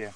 Yeah.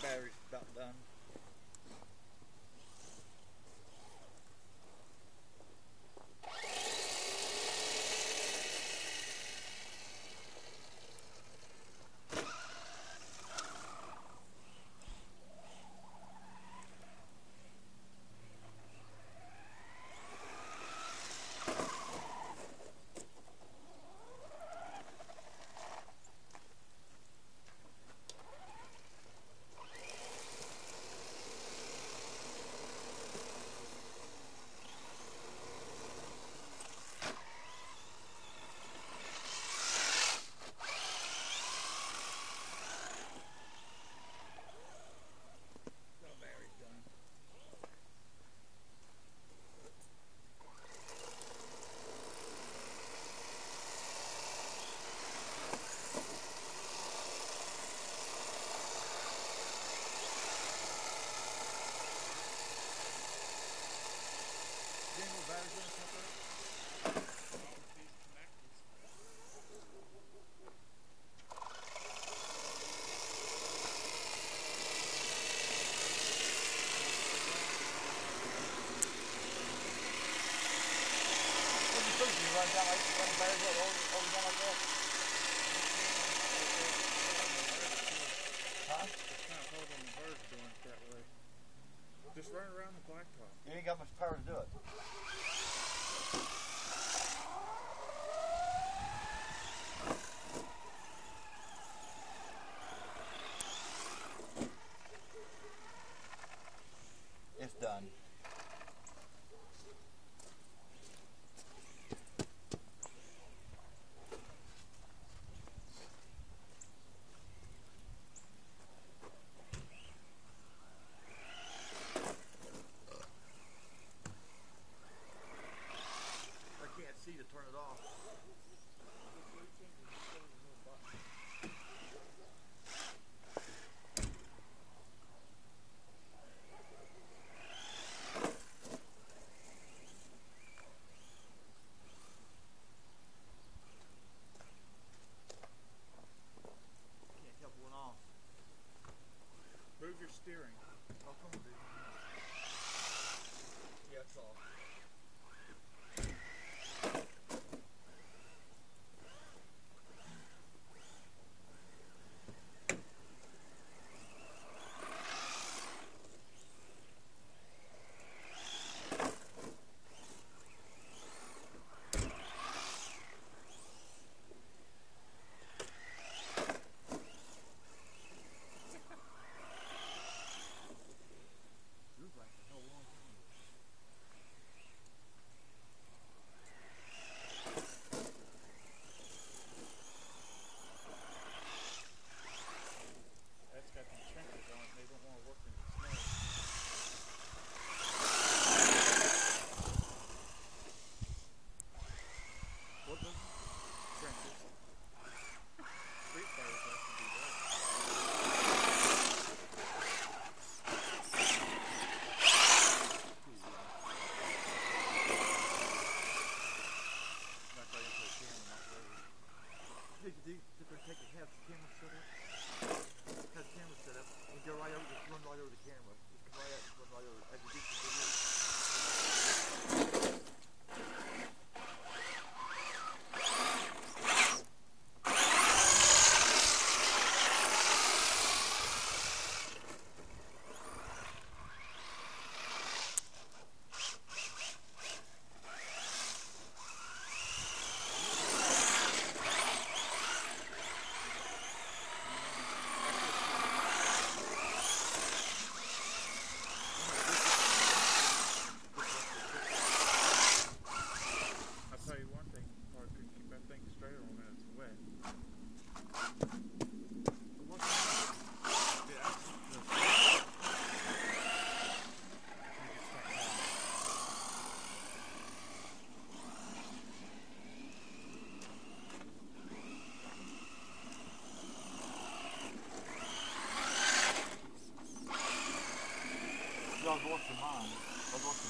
Battery's about done. Just run around the blacktop. You ain't got much power to do it. It's done. To turn it off. Can't help one off. Move your steering. I'll come with you. Yeah, it's off.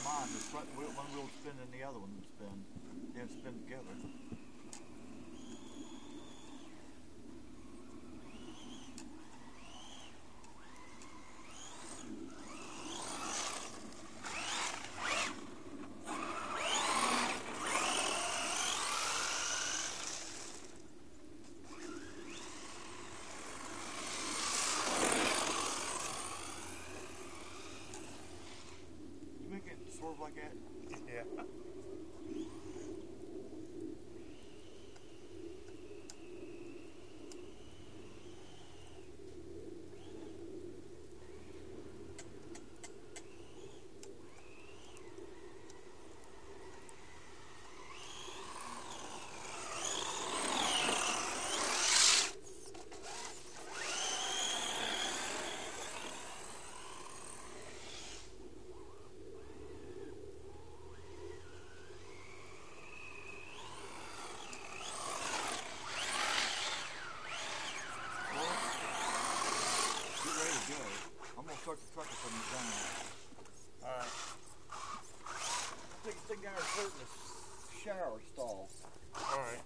Mine, the front wheel, one wheel spin and the other one would spin. They would spin together. Like that? Yeah. Shower stall. All right.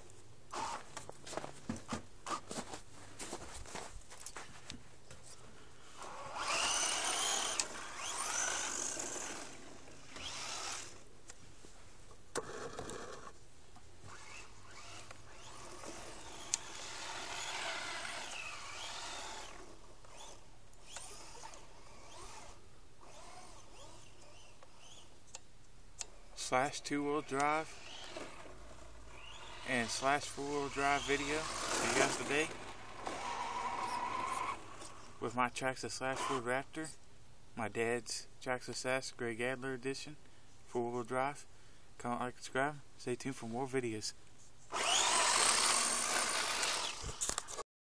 slash two-wheel drive and slash four-wheel drive video for you guys today with my Traxxas Slash Ford Raptor, my dad's Traxxas Slash Greg Adler edition, four-wheel drive. Comment, like, subscribe. Stay tuned for more videos.